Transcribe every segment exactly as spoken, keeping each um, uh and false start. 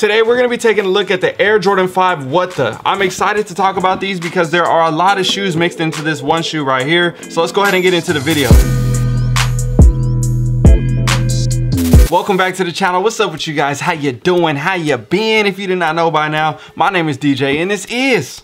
Today we're gonna be taking a look at the Air Jordan five What The. I'm excited to talk about these because there are a lot of shoes mixed into this one shoe right here. So let's go ahead and get into the video. Welcome back to the channel. What's up with you guys? How you doing? How you been? If you did not know by now, my name is D J and this is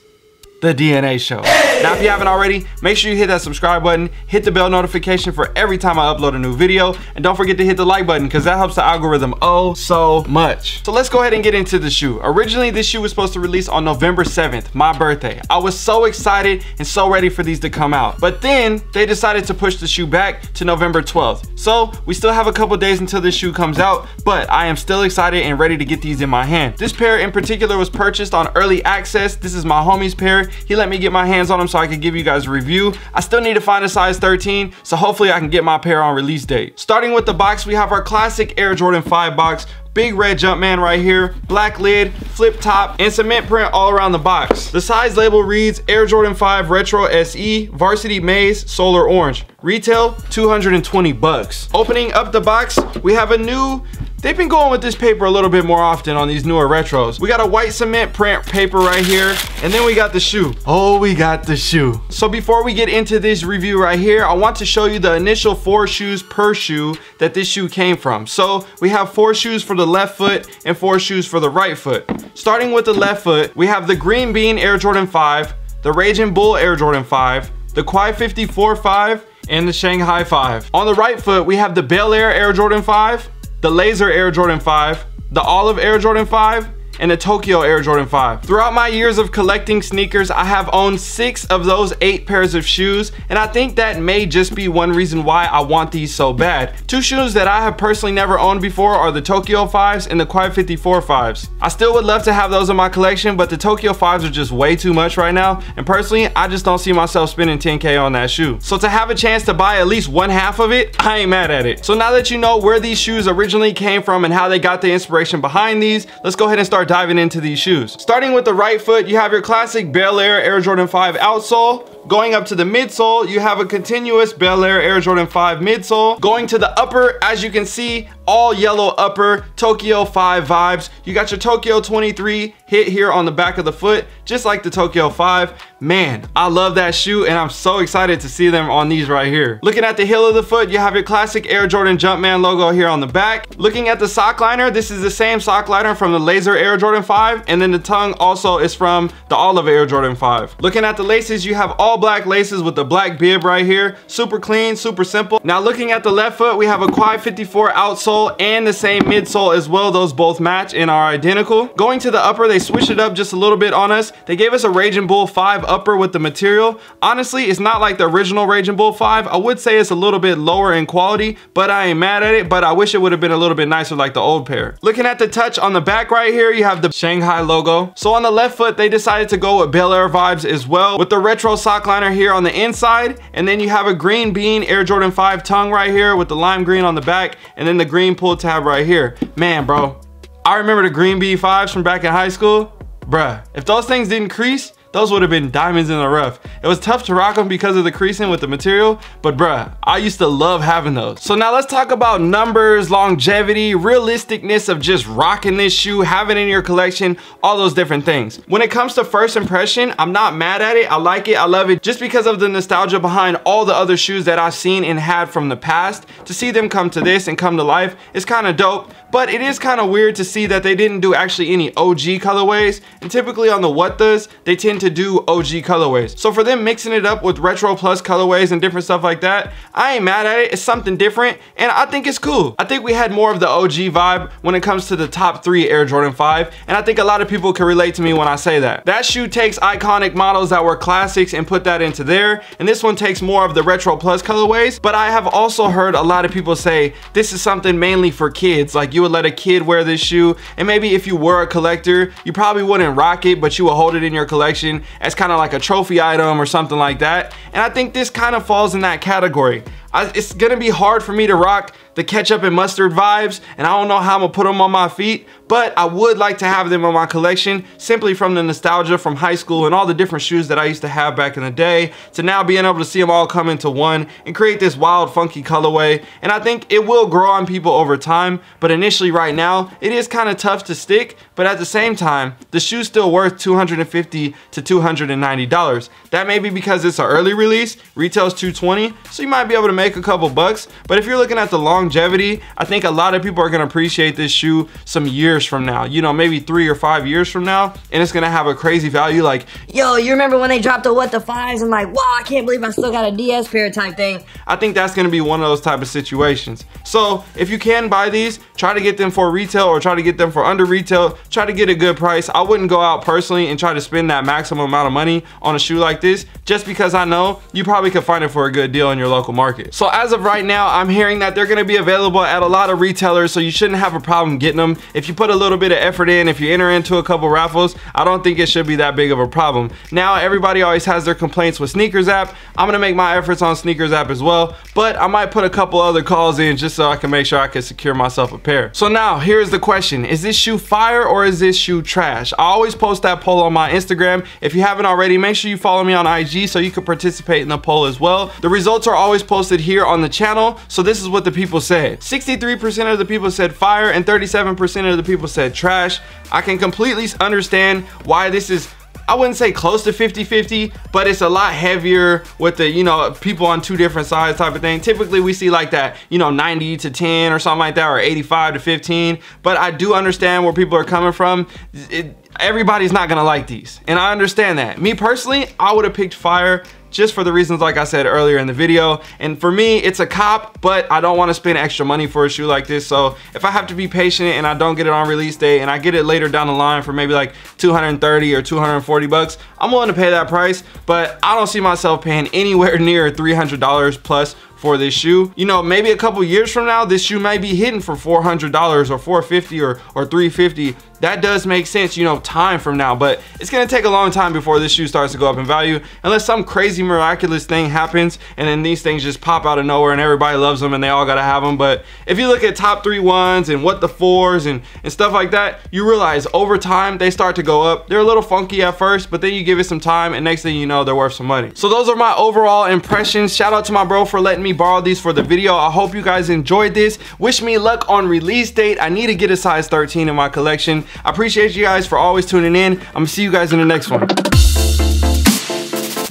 the D N A Show. Now, if you haven't already, make sure you hit that subscribe button, hit the bell notification for every time I upload a new video, and don't forget to hit the like button because that helps the algorithm oh so much. So let's go ahead and get into the shoe. Originally, this shoe was supposed to release on November seventh, my birthday. I was so excited and so ready for these to come out. But then they decided to push the shoe back to November twelfth. So we still have a couple days until this shoe comes out, but I am still excited and ready to get these in my hand. This pair in particular was purchased on early access. This is my homie's pair. He let me get my hands on them so I could give you guys a review. I still need to find a size thirteen, so hopefully I can get my pair on release date. Starting with the box, we have our classic Air Jordan five box. Big red Jumpman right here, black lid, flip top, and cement print all around the box. The size label reads Air Jordan five Retro S E, Varsity Maize, Solar Orange. Retail, two hundred twenty bucks. Opening up the box, we have a new, they've been going with this paper a little bit more often on these newer retros. We got a white cement print paper right here, and then we got the shoe. Oh, we got the shoe. So before we get into this review right here, I want to show you the initial four shoes per shoe that this shoe came from. So we have four shoes for the left foot and four shoes for the right foot. Starting with the left foot, we have the Green Bean Air Jordan five, the Raging Bull Air Jordan five, the Quai fifty-four five, and the Shanghai five. On the right foot, we have the Bel-Air Air Jordan five, the Laser Air Jordan five, the Olive Air Jordan five, and the Tokyo Air Jordan five. Throughout my years of collecting sneakers, I have owned six of those eight pairs of shoes, and I think that may just be one reason why I want these so bad. Two shoes that I have personally never owned before are the Tokyo fives and the Quai fifty-four fives. I still would love to have those in my collection, but the Tokyo fives are just way too much right now, and personally, I just don't see myself spending ten K on that shoe. So to have a chance to buy at least one half of it, I ain't mad at it. So now that you know where these shoes originally came from and how they got the inspiration behind these, let's go ahead and start diving into these shoes. Starting with the right foot, you have your classic Bel-Air Air Jordan five outsole. Going up to the midsole, you have a continuous Bel-Air Air Jordan five midsole. Going to the upper, as you can see, all yellow upper, Tokyo five vibes. You got your Tokyo twenty-three hit here on the back of the foot, just like the Tokyo five. Man, I love that shoe and I'm so excited to see them on these right here. Looking at the heel of the foot, you have your classic Air Jordan Jumpman logo here on the back. Looking at the sock liner, this is the same sock liner from the Laser Air Jordan five, and then the tongue also is from the Olive Air Jordan five. Looking at the laces, you have all black laces with the black bib right here. Super clean, super simple. Now looking at the left foot, we have a Quai fifty-four outsole and the same midsole as well. Those both match and are identical. Going to the upper, they switched it up just a little bit on us. They gave us a Raging Bull five upper with the material. Honestly, it's not like the original Raging Bull five. I would say it's a little bit lower in quality, but I ain't mad at it, but I wish it would have been a little bit nicer like the old pair. Looking at the touch on the back right here, you have the Shanghai logo. So on the left foot, they decided to go with Bel-Air vibes as well with the retro sock liner here on the inside, and then you have a Green Bean Air Jordan five tongue right here with the lime green on the back, and then the green pull tab right here. Man, bro, I remember the Green Bean fives from back in high school. Bruh, if those things didn't crease, those would have been diamonds in the rough. It was tough to rock them because of the creasing with the material, but bruh, I used to love having those. So now let's talk about numbers, longevity, realisticness of just rocking this shoe, having it in your collection, all those different things. When it comes to first impression, I'm not mad at it. I like it, I love it, just because of the nostalgia behind all the other shoes that I've seen and had from the past. To see them come to this and come to life is kind of dope, but it is kind of weird to see that they didn't do actually any O G colorways, and typically on the What The's, they tend to To do O G colorways. So for them mixing it up with retro plus colorways and different stuff like that, I ain't mad at it. It's something different and I think it's cool. I think we had more of the O G vibe when it comes to the top three Air Jordan five, and I think a lot of people can relate to me when I say that. That shoe takes iconic models that were classics and put that into there, and this one takes more of the retro plus colorways, but I have also heard a lot of people say this is something mainly for kids, like you would let a kid wear this shoe, and maybe if you were a collector, you probably wouldn't rock it, but you would hold it in your collection as kind of like a trophy item or something like that. And I think this kind of falls in that category. I, it's gonna be hard for me to rock the ketchup and mustard vibes, and I don't know how I'm gonna put them on my feet, but I would like to have them in my collection simply from the nostalgia from high school and all the different shoes that I used to have back in the day to now being able to see them all come into one and create this wild funky colorway. And I think it will grow on people over time, but initially right now it is kind of tough to stick, but at the same time the shoe's still worth two hundred fifty to two hundred ninety dollars. That may be because it's an early release, retails two hundred twenty dollars, so you might be able to make a couple bucks, but if you're looking at the longevity, I think a lot of people are gonna appreciate this shoe some years from now, you know, maybe three or five years from now, and it's gonna have a crazy value. Like, yo, you remember when they dropped the What The fives and like, wow, I can't believe I still got a D S pair type thing. I think that's gonna be one of those type of situations. So if you can buy these, try to get them for retail or try to get them for under retail, try to get a good price. I wouldn't go out personally and try to spend that maximum amount of money on a shoe like this, just because I know you probably could find it for a good deal in your local market. So as of right now, I'm hearing that they're gonna be available at a lot of retailers, so you shouldn't have a problem getting them. If you put a little bit of effort in, if you enter into a couple raffles, I don't think it should be that big of a problem. Now everybody always has their complaints with Sneakers app. I'm gonna make my efforts on Sneakers app as well, but I might put a couple other calls in just so I can make sure I can secure myself a pair. So now here's the question: is this shoe fire or is this shoe trash? I always post that poll on my Instagram. If you haven't already, make sure you follow me on I G so you can participate in the poll as well. The results are always posted here on the channel. So this is what the people said: sixty-three percent of the people said fire and thirty-seven percent of the people said trash. I can completely understand why this is, I wouldn't say close to fifty fifty, but it's a lot heavier with the, you know, people on two different sides type of thing. Typically we see like that, you know, ninety to ten or something like that, or eighty-five to fifteen, but I do understand where people are coming from. It, everybody's not gonna like these, and I understand that. Me personally, I would have picked fire, just for the reasons like I said earlier in the video. And for me, it's a cop, but I don't wanna spend extra money for a shoe like this. So if I have to be patient and I don't get it on release day and I get it later down the line for maybe like two hundred thirty or two hundred forty bucks, I'm willing to pay that price, but I don't see myself paying anywhere near three hundred dollars plus for this shoe. You know, maybe a couple years from now, this shoe might be hitting for four hundred dollars or four fifty or three fifty. That does make sense, you know, time from now, but it's gonna take a long time before this shoe starts to go up in value, unless some crazy miraculous thing happens and then these things just pop out of nowhere and everybody loves them and they all gotta have them. But if you look at top three ones and What The fours and, and stuff like that, you realize over time they start to go up. They're a little funky at first, but then you give it some time and next thing you know, they're worth some money. So those are my overall impressions. Shout out to my bro for letting me borrow these for the video. I hope you guys enjoyed this. Wish me luck on release date. I need to get a size thirteen in my collection. I appreciate you guys for always tuning in. I'm gonna see you guys in the next one.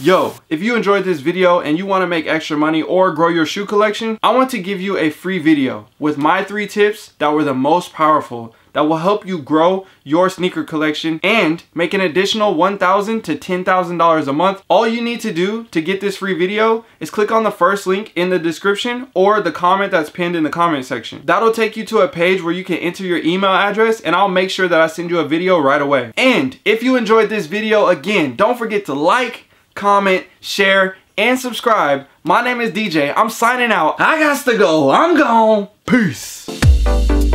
Yo, if you enjoyed this video and you want to make extra money or grow your shoe collection, I want to give you a free video with my three tips that were the most powerful that will help you grow your sneaker collection and make an additional one thousand to ten thousand dollars a month. All you need to do to get this free video is click on the first link in the description or the comment that's pinned in the comment section. That'll take you to a page where you can enter your email address and I'll make sure that I send you a video right away. And if you enjoyed this video, again, don't forget to like, comment, share, and subscribe. My name is D J. I'm signing out. I gots to go. I'm gone. Peace.